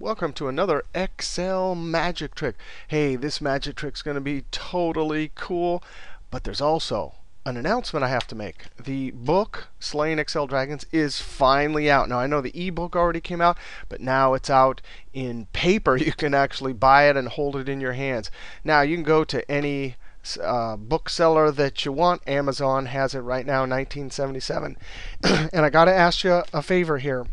Welcome to another Excel magic trick. Hey, this magic trick's going to be totally cool, but there's also an announcement I have to make. The book, Slaying Excel Dragons, is finally out. Now, I know the ebook already came out, but now it's out in paper. You can actually buy it and hold it in your hands. Now, you can go to any bookseller that you want. Amazon has it right now, 1977. And I got to ask you a favor here.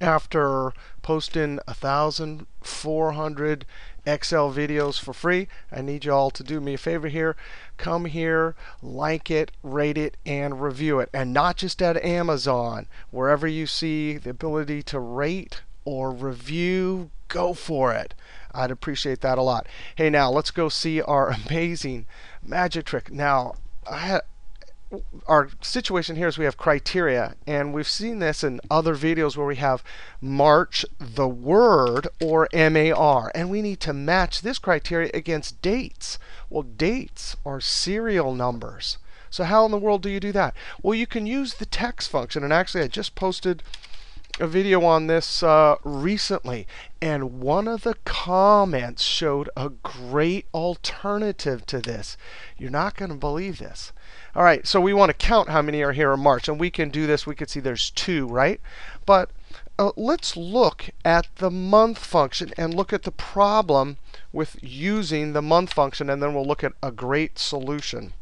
After posting 1,400 Excel videos for free, I need you all to do me a favor here. Come here, like it, rate it, and review it. And not just at Amazon. Wherever you see the ability to rate or review, go for it. I'd appreciate that a lot. Hey, now let's go see our amazing magic trick. Now, our situation here is we have criteria, and we've seen this in other videos where we have March the word, or MAR, and we need to match this criteria against dates. Well, dates are serial numbers. So how in the world do you do that? Well, you can use the text function, and actually I just posted a video on this recently, and one of the comments showed a great alternative to this. You're not going to believe this. All right, so we want to count how many are here in March, and we can do this. We can see there's 2, right? But let's look at the month function and look at the problem with using the month function, and then we'll look at a great solution.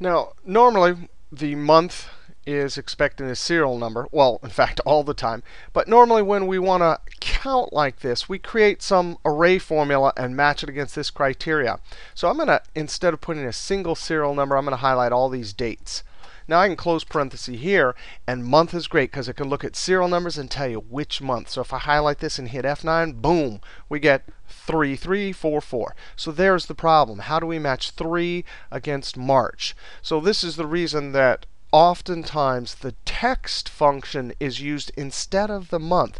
Now, normally the month is expecting a serial number. Well, in fact, all the time. But normally when we want to count like this, we create some array formula and match it against this criteria. So I'm going to, instead of putting a single serial number, I'm going to highlight all these dates. Now I can close parentheses here, and month is great because it can look at serial numbers and tell you which month. So if I highlight this and hit F9, boom, we get 3344. So there's the problem. How do we match 3 against March? So this is the reason that oftentimes the text function is used instead of the month.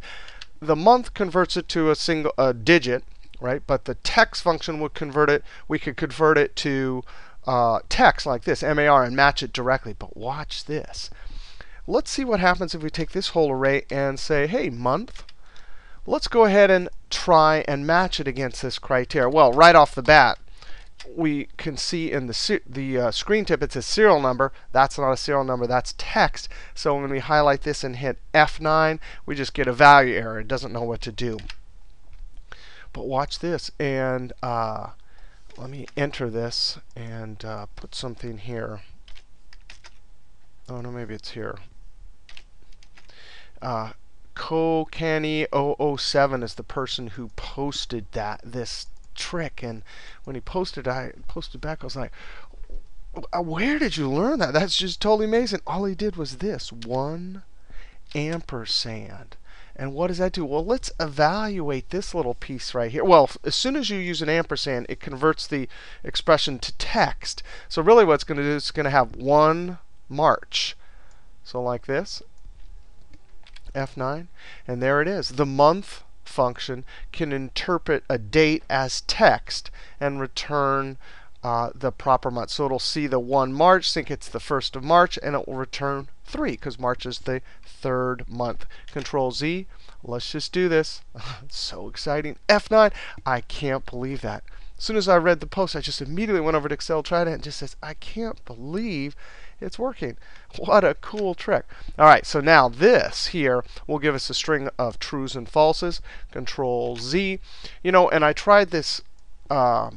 The month converts it to a digit, right? But the text function would convert it. We could convert it to text like this, MAR, and match it directly. But watch this. Let's see what happens if we take this whole array and say, hey, month. Let's go ahead and try and match it against this criteria. Well, right off the bat, we can see in the screen tip it says serial number. That's not a serial number. That's text. So when we highlight this and hit F9, we just get a value error. It doesn't know what to do. But watch this. And let me enter this and put something here. Oh, no, maybe it's here. CoCanny007 is the person who posted this trick, and when he posted, I posted back. I was like, where did you learn that? That's just totally amazing. All he did was this 1 ampersand. And what does that do? Well, let's evaluate this little piece right here. Well, as soon as you use an ampersand, it converts the expression to text. So really what it's going to do is it's going to have 1 March. So like this, F9, and there it is. The month function can interpret a date as text and return the proper month. So it'll see the 1 March, think it's the 1st of March, and it will return 3 because March is the 3rd month. Control Z. Let's just do this. So exciting. F9. I can't believe that. As soon as I read the post, I just immediately went over to Excel, tried it, and just says, I can't believe it's working. What a cool trick. All right, so now this here will give us a string of trues and falses. Control Z. You know, and I tried this, a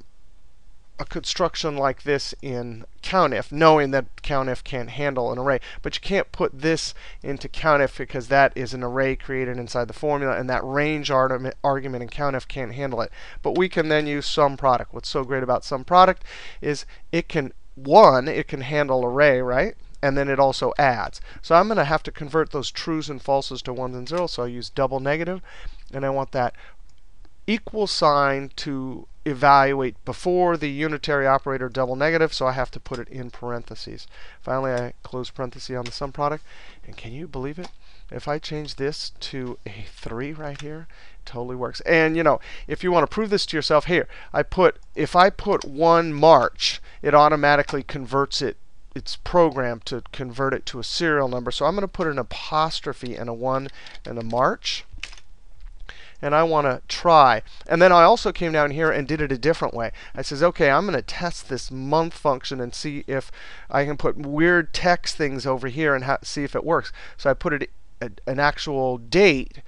construction like this in COUNTIF, knowing that COUNTIF can't handle an array. But you can't put this into COUNTIF because that is an array created inside the formula, and that range argument in COUNTIF can't handle it. But we can then use SumProduct. What's so great about SumProduct is it can, one, it can handle array, right? And then it also adds. So I'm going to have to convert those trues and falses to 1s and 0s. So I'll use double negative, and I want that equal sign to evaluate before the unitary operator double negative, so I have to put it in parentheses. Finally, I close parentheses on the sum product, and can you believe it? If I change this to a 3 right here, it totally works. And you know, if you want to prove this to yourself, here if I put 1 March, it automatically converts it. It's programmed to convert it to a serial number. So I'm going to put an apostrophe and a 1 and a March. and I want to try. And then I also came down here and did it a different way. I says, okay, I'm going to test this month function and see if I can put weird text things over here and see if it works. So I put it an actual date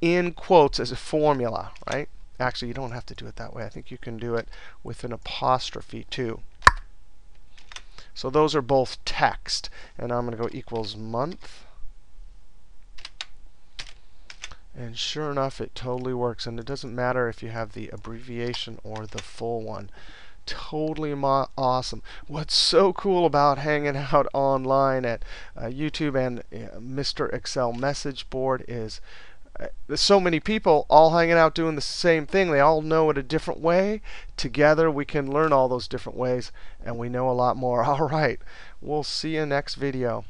in quotes as a formula, right? Actually, you don't have to do it that way. I think you can do it with an apostrophe too. So those are both text. And I'm going to go equals month. And sure enough, it totally works. And it doesn't matter if you have the abbreviation or the full one. Totally awesome. What's so cool about hanging out online at YouTube and Mr. Excel Message Board is so many people all hanging out doing the same thing. They all know it a different way. Together we can learn all those different ways, and we know a lot more. All right, we'll see you next video.